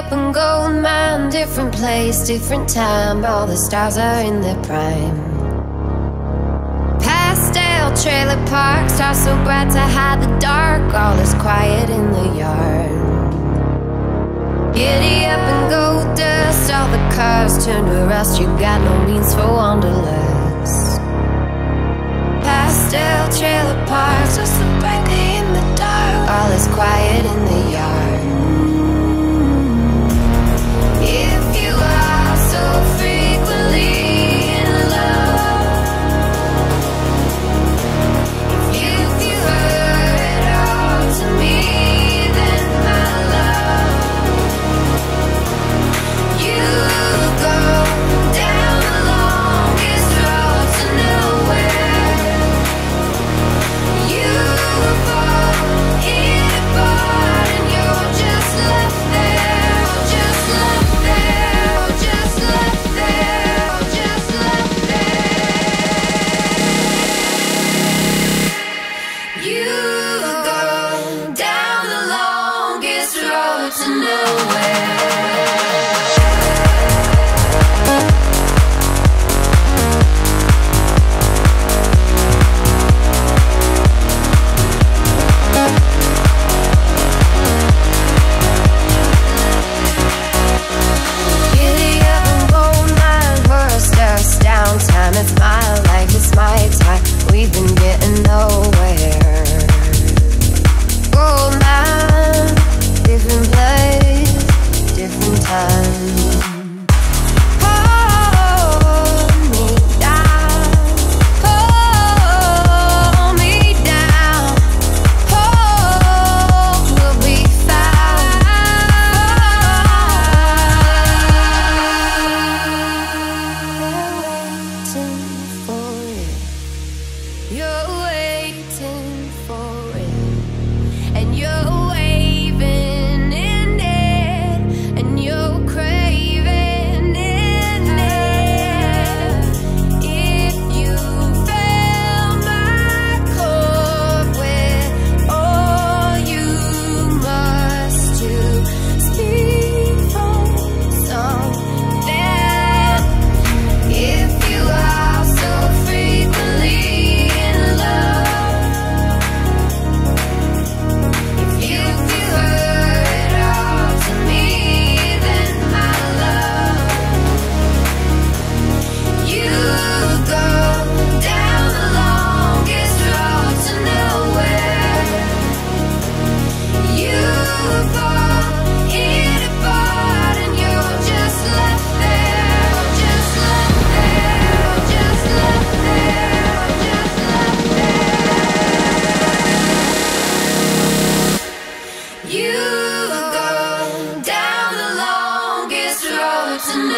up and gold mine, different place, different time. All the stars are in their prime. Pastel trailer park, stars so bright to hide the dark. All is quiet in the yard. Giddy up and gold dust, all the cars turn to rust. You got no means for wanderlust. Pastel trailer park, stars so brightly in the dark. All is quiet in the yard.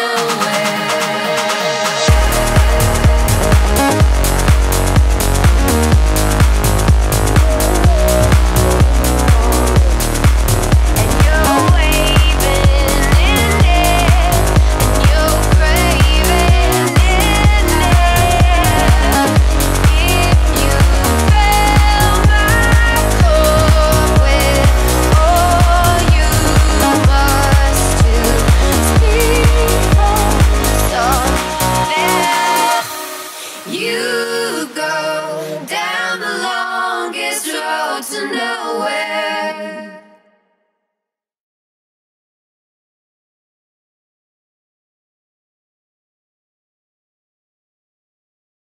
No.